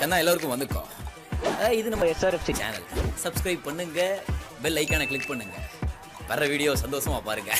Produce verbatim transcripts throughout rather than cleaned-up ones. கண்ணா எல்லாருக்கும் வணக்கம். இது நம்ம S R F C channel. Subscribe பண்ணுங்க, bell icon-ஐ click பண்ணுங்க. வர வீடியோ சந்தோஷமா பாருங்க.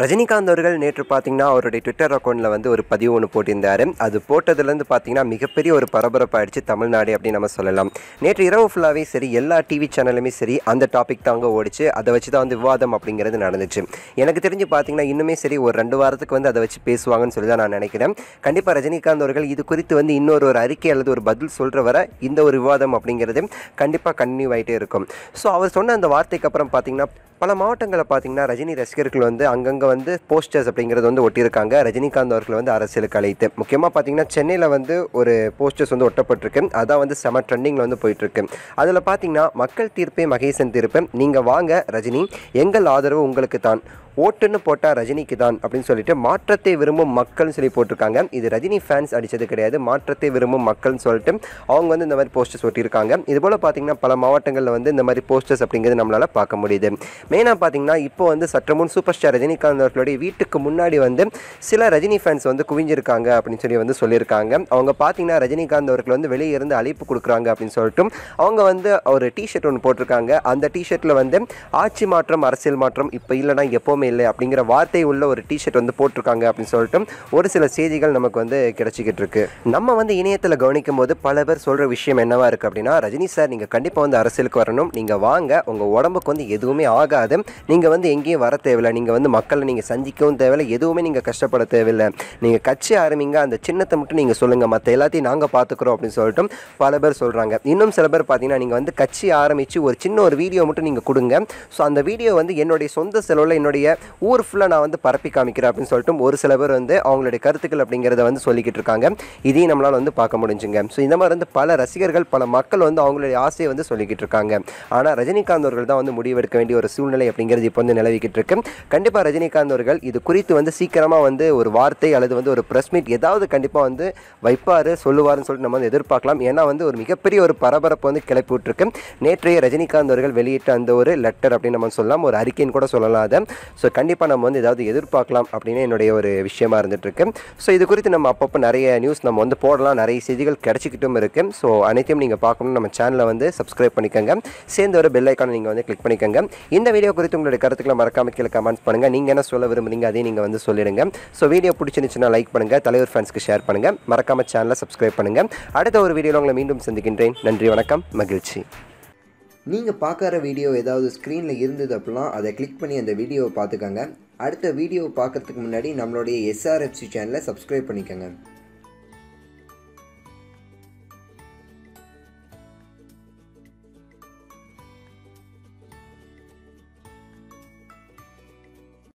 ரஜினிகாந்த் அவர்கள் நேற்று பார்த்தீங்கன்னா அவருடைய ட்விட்டர் அக்கௌண்ட்டில் வந்து ஒரு பதிவு ஒன்று போட்டிருந்தார். அது போட்டதுலேருந்து பார்த்தீங்கன்னா மிகப்பெரிய ஒரு பரபரப்பாயிடுச்சு தமிழ்நாடு அப்படின்னு நம்ம சொல்லலாம். நேற்று இரவு ஃபுல்லாகவே சரி எல்லா டிவி சேனலுமே சரி அந்த டாபிக் தாங்க ஓடிச்சு. அதை வச்சு தான் வந்து விவாதம் அப்படிங்கிறது நடந்துச்சு. எனக்கு தெரிஞ்சு பார்த்தீங்கன்னா இன்னுமே சரி ஒரு ரெண்டு வாரத்துக்கு வந்து அதை வச்சு பேசுவாங்கன்னு சொல்லி தான் நான் நினைக்கிறேன். கண்டிப்பாக ரஜினிகாந்த் அவர்கள் இது குறித்து வந்து இன்னொரு ஒரு அறிக்கை அல்லது ஒரு பதில் சொல்கிற வர இந்த ஒரு விவாதம் அப்படிங்கிறது கண்டிப்பாக கன்னியூ ஆகிட்டே இருக்கும். ஸோ அவர் சொன்ன அந்த வார்த்தைக்கு அப்புறம் பார்த்தீங்கன்னா பல மாவட்டங்களில் பார்த்தீங்கன்னா ரஜினி ரசிகர்கள் வந்து அங்கங்கே வந்து போஸ்டர்ஸ் அப்படிங்கிறது வந்து ஒட்டியிருக்காங்க. ரஜினிகாந்த் அவர்களை வந்து அரசியலுக்கு அழைத்து முக்கியமாக பார்த்தீங்கன்னா சென்னையில் வந்து ஒரு போஸ்டர்ஸ் வந்து ஒட்டப்பட்டிருக்கு. அதான் வந்து செம ட்ரெண்டிங்கில் வந்து போயிட்டுருக்கு. அதில் பார்த்தீங்கன்னா மக்கள் தீர்ப்பே மகேசன் தீர்ப்பு, நீங்கள் வாங்க ரஜினி, எங்கள் ஆதரவு உங்களுக்கு தான், ஓட்டுன்னு போட்டால் ரஜினிக்கு தான் அப்படின்னு சொல்லிட்டு மாற்றத்தை விரும்பும் மக்கள்னு சொல்லி போட்டிருக்காங்க. இது ரஜினி ஃபேன்ஸ் அடித்தது கிடையாது, மாற்றத்தை விரும்பும் மக்கள்னு சொல்லிட்டு அவங்க வந்து இந்த மாதிரி போஸ்டர்ஸ் ஒட்டியிருக்காங்க. இதுபோல் பார்த்திங்கன்னா பல மாவட்டங்களில் வந்து இந்த மாதிரி போஸ்டர்ஸ் அப்படிங்கிறது நம்மளால் பார்க்க முடியுது. மெயினாக பார்த்திங்கன்னா இப்போ வந்து சற்றமுன் சூப்பர் ஸ்டார் ரஜினிகாந்த் அவர்களுடைய வீட்டுக்கு முன்னாடி வந்து சில ரஜினி ஃபேன்ஸ் வந்து குவிஞ்சிருக்காங்க அப்படின்னு சொல்லி வந்து சொல்லியிருக்காங்க. அவங்க பார்த்திங்கன்னா ரஜினிகாந்த் அவர்கள் வந்து வெளியே இருந்து அழைப்பு கொடுக்குறாங்க அப்படின்னு சொல்லிட்டு அவங்க வந்து ஒரு டிஷர்ட் ஒன்று போட்டிருக்காங்க. அந்த டிஷர்ட்டில் வந்து ஆட்சி மாற்றம் அரசியல் மாற்றம் இப்போ இல்லைனா எப்போவுமே இல்லை அப்படிங்கிற வார்த்தை உள்ள ஒரு டிஷர்ட் வந்து போட்டிருக்காங்க அப்படின்னு சொல்லிட்டு ஒரு சில செய்திகள் நமக்கு வந்து கிடைச்சிக்கிட்டு இருக்கு. நம்ம வந்து இணையத்தில் கவனிக்கும் போது பல பேர் சொல்ற விஷயம் என்னவா இருக்கு அப்படின்னா, ரஜினி சார் நீங்க கண்டிப்பா வந்து அரசியலுக்கு வரணும், நீங்க வாங்க, உங்க உடம்புக்கு வந்து எதுவுமே ஆகாது, நீங்க வந்து எங்கேயும் வர தேவையில்லை, நீங்க வந்து மக்களை நீங்க சந்திக்கவும் தேவையில்லை, எதுவுமே நீங்க கஷ்டப்பட தேவையில்லை, நீங்க கட்சி ஆரம்பிங்க, அந்த சின்னத்தை மட்டும் நீங்க சொல்லுங்க, மற்ற எல்லாத்தையும் நாங்க பாத்துக்கிறோம் அப்படின்னு சொல்லிட்டு பல பேர் சொல்றாங்க. இன்னும் சில பேர் பார்த்தீங்கன்னா நீங்க வந்து கட்சி ஆரம்பிச்சு ஒரு சின்ன ஒரு வீடியோ மட்டும் நீங்க கொடுங்க, ஸோ அந்த வீடியோ வந்து என்னுடைய சொந்த செலவில் என்னுடைய ஊர் ஃபுல்லாக நான் வந்து பரப்பி காமிக்கிறேன் அப்படின்னு சொல்லிட்டு ஒரு சில பேர் வந்து அவங்களுடைய கருத்துக்கள் அப்படிங்கிறத வந்து சொல்லிக்கிட்டு இருக்காங்க. இதையும் நம்மளால் வந்து பார்க்க முடிஞ்சுங்க. ஸோ இந்த மாதிரி வந்து பல ரசிகர்கள் பல மக்கள் வந்து அவங்களுடைய ஆசையை வந்து சொல்லிக்கிட்டு இருக்காங்க. ஆனால் ரஜினிகாந்த் அவர்கள் தான் வந்து முடிவெடுக்க வேண்டிய ஒரு சூழ்நிலை அப்படிங்கிறது இப்போ வந்து நிலவிக்கிட்டு இருக்கு. கண்டிப்பாக ரஜினிகாந்த் அவர்கள் இது குறித்து வந்து சீக்கிரமாக வந்து ஒரு வார்த்தை அல்லது வந்து ஒரு ப்ரெஸ் மீட் ஏதாவது கண்டிப்பாக வந்து வைப்பார், சொல்லுவார்னு சொல்லிட்டு நம்ம வந்து எதிர்பார்க்கலாம். ஏன்னா வந்து ஒரு மிகப்பெரிய ஒரு பரபரப்பு வந்து கிளப்பி விட்டுருக்கு. நேற்றைய ரஜினிகாந்த் அவர்கள் வெளியிட்ட அந்த ஒரு லெட்டர் அப்படின்னு நம்ம சொல்லலாம், ஒரு அறிக்கைன்னு கூட சொல்லலாம். அதை ஸோ கண்டிப்பாக நம்ம வந்து ஏதாவது எதிர்பார்க்கலாம் அப்படின்னு என்னுடைய ஒரு விஷயமா இருந்துகிட்ருக்கு. ஸோ இது குறித்து நம்ம அப்பப்போ நிறைய நியூஸ் நம்ம வந்து போடலாம், நிறைய செய்திகள் கிடச்சிக்கிட்டும் இருக்குது. ஸோ அனைத்தையும் நீங்கள் பார்க்கணும், நம்ம சேனலை வந்து சப்ஸ்கிரைப் பண்ணிக்கோங்க, சேர்ந்து ஒரு பெல் ஐக்கானை நீங்கள் வந்து கிளிக் பண்ணிக்கோங்க. இந்த வீடியோ குறித்து உங்களுடைய கருத்துக்களை மறக்காம கீழே கமெண்ட்ஸ் பண்ணுங்கள். நீங்கள் என்ன சொல்ல விரும்புகிறீங்க அதையும் நீங்கள் வந்து சொல்லிடுங்க. ஸோ வீடியோ பிடிச்சிருந்துச்சுன்னா லைக் பண்ணுங்கள், தலைவர் ஃபேன்ஸ்க்கு ஷேர் பண்ணுங்கள், மறக்காம சேனலை சப்ஸ்கிரைப் பண்ணுங்கள். அடுத்த ஒரு வீடியோவில் உங்களை மீண்டும் சந்திக்கின்றேன். நன்றி, வணக்கம், மகிழ்ச்சி. நீங்கள் பார்க்குற வீடியோ ஏதாவது ஸ்க்ரீனில் இருந்தது அப்படின்னா அதை கிளிக் பண்ணி அந்த வீடியோவை பார்த்துக்கோங்க. அடுத்த வீடியோவை பார்க்குறதுக்கு முன்னாடி நம்மளுடைய S R F C சேனலை சப்ஸ்கிரைப் பண்ணிக்கோங்க.